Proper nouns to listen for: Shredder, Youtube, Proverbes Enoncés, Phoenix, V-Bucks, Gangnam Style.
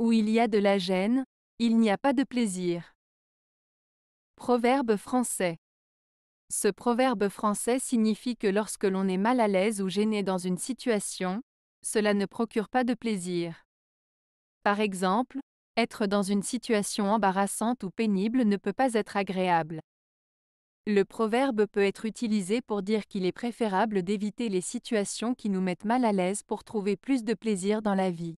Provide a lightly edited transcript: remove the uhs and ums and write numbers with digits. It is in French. Où il y a de la gêne, il n'y a pas de plaisir. Proverbe français. Ce proverbe français signifie que lorsque l'on est mal à l'aise ou gêné dans une situation, cela ne procure pas de plaisir. Par exemple, être dans une situation embarrassante ou pénible ne peut pas être agréable. Le proverbe peut être utilisé pour dire qu'il est préférable d'éviter les situations qui nous mettent mal à l'aise pour trouver plus de plaisir dans la vie.